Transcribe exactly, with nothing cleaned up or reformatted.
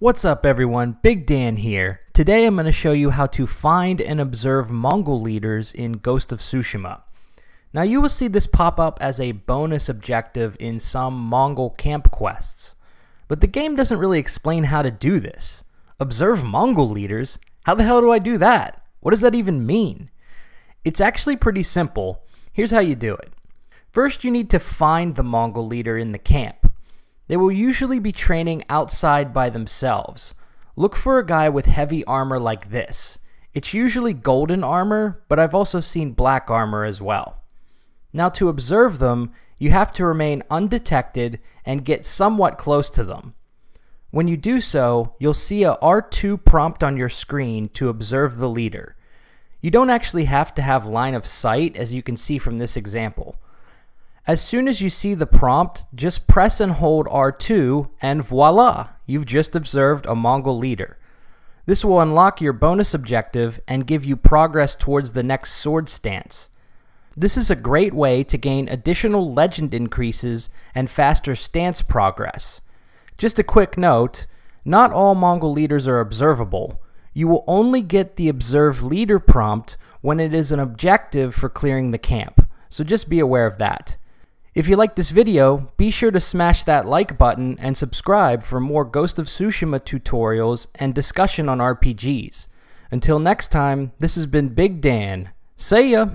What's up everyone, Big Dan here. Today I'm going to show you how to find and observe Mongol leaders in Ghost of Tsushima. Now you will see this pop up as a bonus objective in some Mongol camp quests, but the game doesn't really explain how to do this. Observe Mongol leaders? How the hell do I do that? What does that even mean? It's actually pretty simple. Here's how you do it. First you need to find the Mongol leader in the camp. They will usually be training outside by themselves. Look for a guy with heavy armor like this. It's usually golden armor, but I've also seen black armor as well. Now to observe them, you have to remain undetected and get somewhat close to them. When you do so, you'll see a R two prompt on your screen to observe the leader. You don't actually have to have line of sight, as you can see from this example. As soon as you see the prompt, just press and hold R two and voila, you've just observed a Mongol leader. This will unlock your bonus objective and give you progress towards the next sword stance. This is a great way to gain additional legend increases and faster stance progress. Just a quick note, not all Mongol leaders are observable. You will only get the observe leader prompt when it is an objective for clearing the camp, so just be aware of that. If you like this video, be sure to smash that like button and subscribe for more Ghost of Tsushima tutorials and discussion on R P Gs. Until next time, this has been Big Dan. See ya!